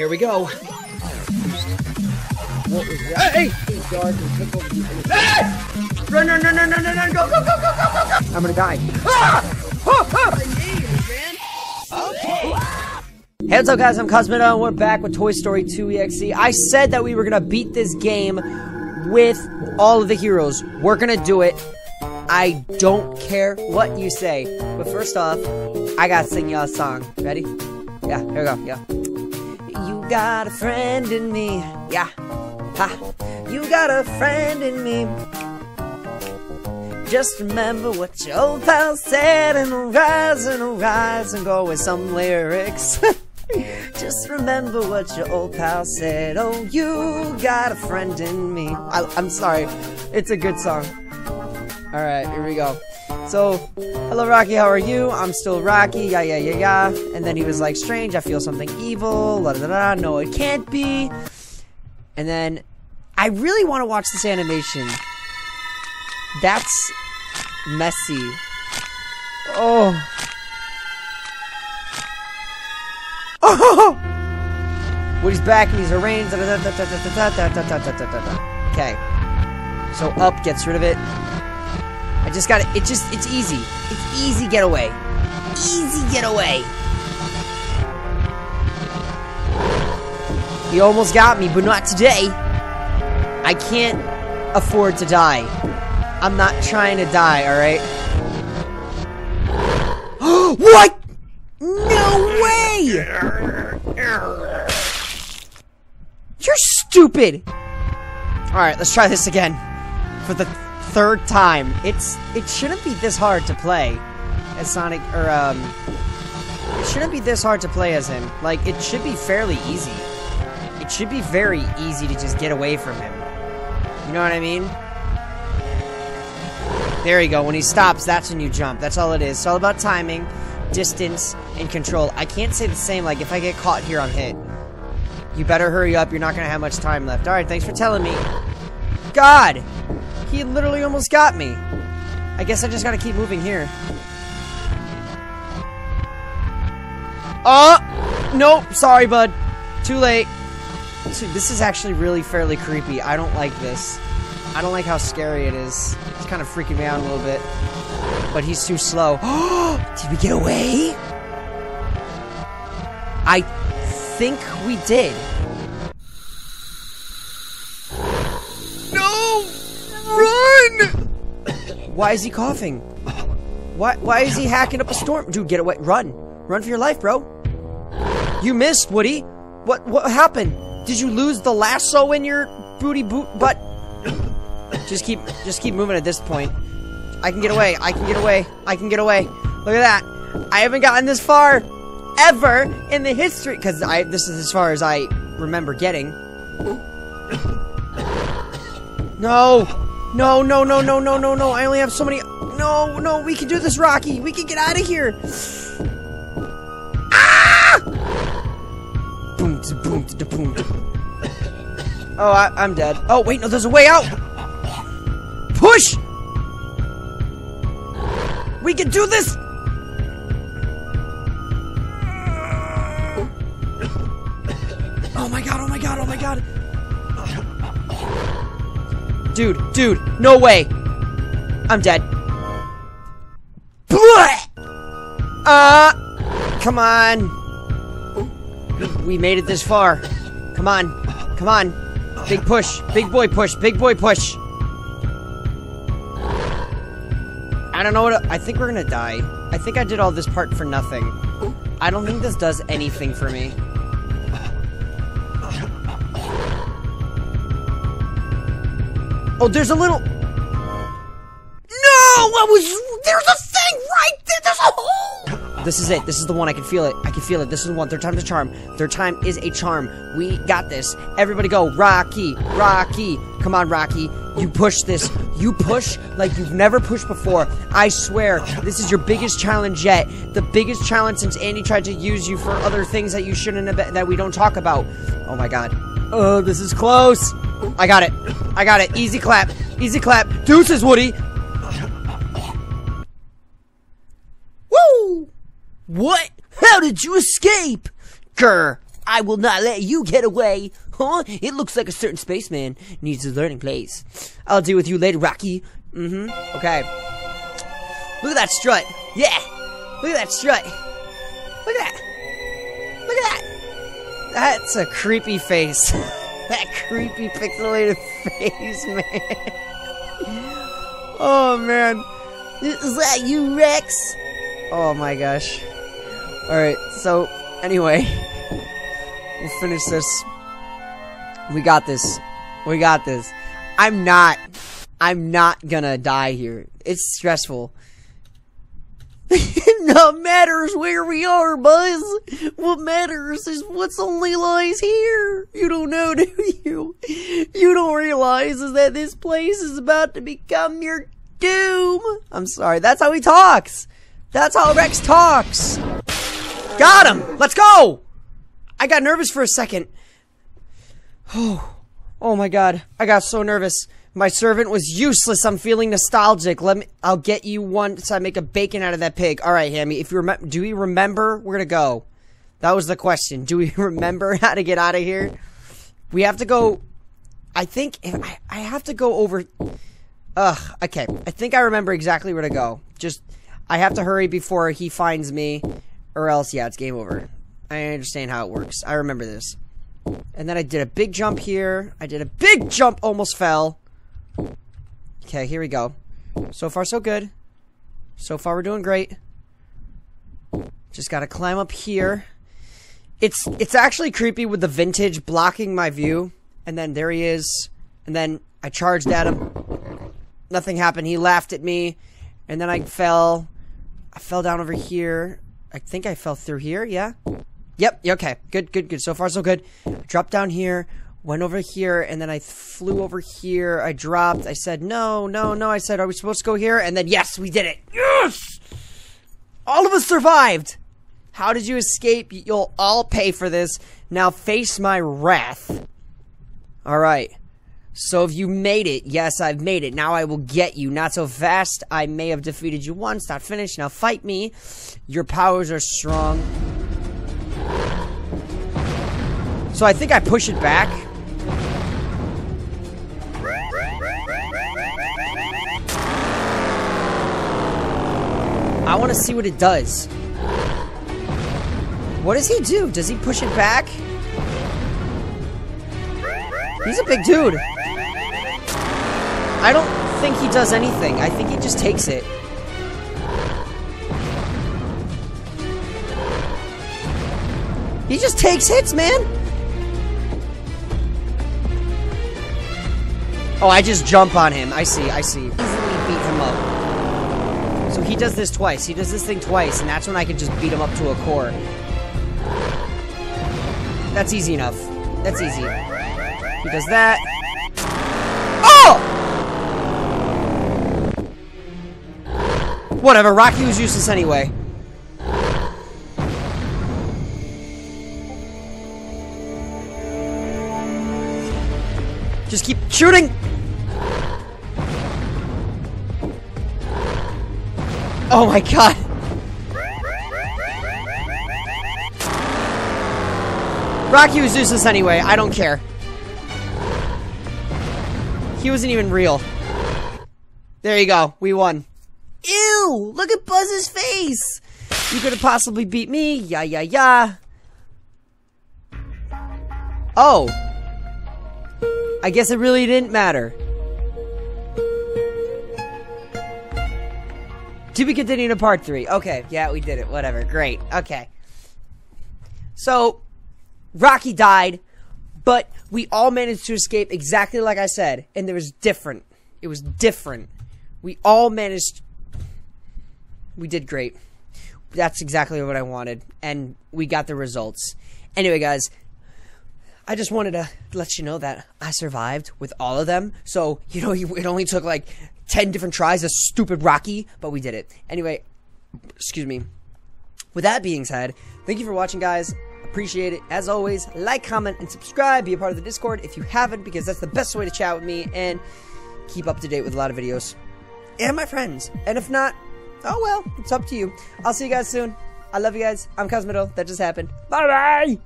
Here we go. What was that? Hey! Hey! Run, run, run, run, run, run, run, go, go, go, go, go, go! I'm gonna die. Hey, what's up, guys? I'm Cosmitto, and we're back with Toy Story 2 EXE. I said that we were gonna beat this game with all of the heroes. We're gonna do it. I don't care what you say. But first off, I gotta sing y'all a song. Ready? Yeah, here we go, yeah. You got a friend in me. Yeah. Ha. You got a friend in me. Just remember what your old pal said, and arise and arise and go with some lyrics. Just remember what your old pal said. Oh, you got a friend in me. I'm sorry. It's a good song. Alright, here we go. So, hello Rocky, how are you? I'm still Rocky, yeah, yeah, yeah, yeah. And then he was like, strange, I feel something evil, la da da da, no it can't be. And then, I really want to watch this animation. That's messy. Oh. Oh! Woody's back and he's arranged, okay. So up gets rid of it. I just gotta, it's easy. It's easy getaway. Easy getaway. He almost got me, but not today. I can't afford to die. I'm not trying to die, alright? What? No way! You're stupid! Alright, let's try this again. For the third time. It shouldn't be this hard to play as Sonic, or it shouldn't be this hard to play as him. Like, it should be fairly easy. It should be very easy to just get away from him. You know what I mean? There you go, when he stops, that's when you jump. That's all it is. It's all about timing, distance, and control. I can't say the same, like, if I get caught here, I'm hit. You better hurry up, you're not gonna have much time left. Alright, thanks for telling me. God! He literally almost got me. I guess I just gotta keep moving here. Nope, sorry, bud. Too late. Dude, this is actually really fairly creepy. I don't like this. I don't like how scary it is. It's kind of freaking me out a little bit. But he's too slow. Did we get away? I think we did. Why is he coughing? Why is he hacking up a storm? Dude, get away. Run. Run for your life, bro. You missed, Woody. What happened? Did you lose the lasso in your butt? Just keep moving at this point. I can get away. I can get away. I can get away. Look at that. I haven't gotten this far ever in the history, because this is as far as I remember getting. No. No, no, no, no, no, no, no, I only have so many. No, no, we can do this, Rocky. We can get out of here. Ah! Boom, boom, boom. Oh, I'm dead. Oh, wait, no, there's a way out. Push! We can do this! Oh my god, oh my god, oh my god. Dude, no way. I'm dead. Come on. We made it this far. Come on, come on. Big push, big boy push, big boy push. I don't know what, I think we're gonna die. I think I did all this part for nothing. I don't think this does anything for me. Oh, there's a little... No! I was... There's a thing right there! There's a hole! This is it. This is the one. I can feel it. I can feel it. This is the one. Third time's a charm. Third time is a charm. We got this. Everybody go. Rocky. Rocky. Come on, Rocky. You push this. You push like you've never pushed before. I swear, this is your biggest challenge yet. The biggest challenge since Andy tried to use you for other things that you shouldn't have been, that we don't talk about. Oh my god. Oh, this is close. I got it. I got it. Easy clap. Easy clap. Deuces, Woody. Woo! What? How did you escape? Grr. I will not let you get away. Huh? It looks like a certain spaceman needs a learning place. I'll deal with you later, Rocky. Okay. Look at that strut. Yeah. Look at that strut. Look at that. Look at that. That's a creepy face. That creepy pixelated face, man. Oh, man. Is that you, Rex? Oh, my gosh. Alright, so, anyway. We'll finish this. We got this. We got this. I'm not gonna die here. It's stressful. What matters where we are, Buzz? What matters is what's only lies here. You don't know, do you? You don't realize is that this place is about to become your doom. I'm sorry, that's how he talks. That's how Rex talks. Got him! Let's go! I got nervous for a second. Oh my god, I got so nervous. My servant was useless. I'm feeling nostalgic. I'll get you once I make a bacon out of that pig. All right, Hammy. Do we remember where to go? That was the question. Do we remember how to get out of here? We have to go. I think I have to go over. Okay. I think I remember exactly where to go. Just I have to hurry before he finds me, or else yeah, it's game over. I understand how it works. I remember this. And then I did a big jump here. I did a big jump. Almost fell. Okay, here we go. So far, so good. So far, we're doing great. Just gotta climb up here. It's actually creepy with the vintage blocking my view. And then there he is. And then I charged at him. Nothing happened. He laughed at me. And then I fell. I fell down over here. I think I fell through here, yeah? Yep, okay. Good, good, good. So far, so good. I dropped down here. Went over here, and then I flew over here, I dropped, I said, no, no, no, I said, are we supposed to go here? And then, yes, we did it! Yes! All of us survived! How did you escape? You'll all pay for this. Now face my wrath. Alright. So if you made it, yes, I've made it. Now I will get you. Not so fast, I may have defeated you once, not finished, now fight me. Your powers are strong. So I think I push it back. I want to see what it does. What does he do? Does he push it back? He's a big dude. I don't think he does anything. I think he just takes it. He just takes hits, man. Oh, I just jump on him. I see, I see. Easily beat him up. So he does this twice. He does this thing twice, and that's when I can just beat him up to a core. That's easy enough. That's easy. He does that. Oh! Whatever, Rocky was useless anyway. Just keep shooting! Oh my god! Rocky was useless anyway, I don't care. He wasn't even real. There you go, we won. Ew! Look at Buzz's face! You could have possibly beat me, yeah, yeah, yeah. Oh. I guess it really didn't matter. To be continued in part 3. Okay, yeah, we did it. Whatever. Great. Okay. So, Rocky died, but we all managed to escape exactly like I said, and there was different. It was different. We all managed. We did great. That's exactly what I wanted, and we got the results. Anyway, guys, I just wanted to let you know that I survived with all of them. So, you know, it only took like 10 different tries of stupid Rocky, but we did it. Anyway, excuse me. With that being said, thank you for watching, guys. Appreciate it. As always, like, comment, and subscribe. Be a part of the Discord if you haven't, because that's the best way to chat with me and keep up to date with a lot of videos. And my friends. And if not, oh well, it's up to you. I'll see you guys soon. I love you guys. I'm Cosmitto. That just happened. Bye-bye!